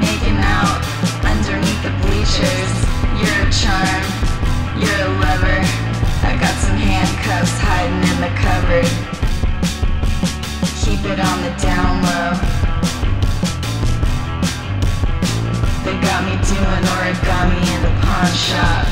making out underneath the bleachers. You're a charm, you're a lover. I got some handcuffs hiding in the cupboard. Keep it on the down low. They got me doing origami in the pawn shop.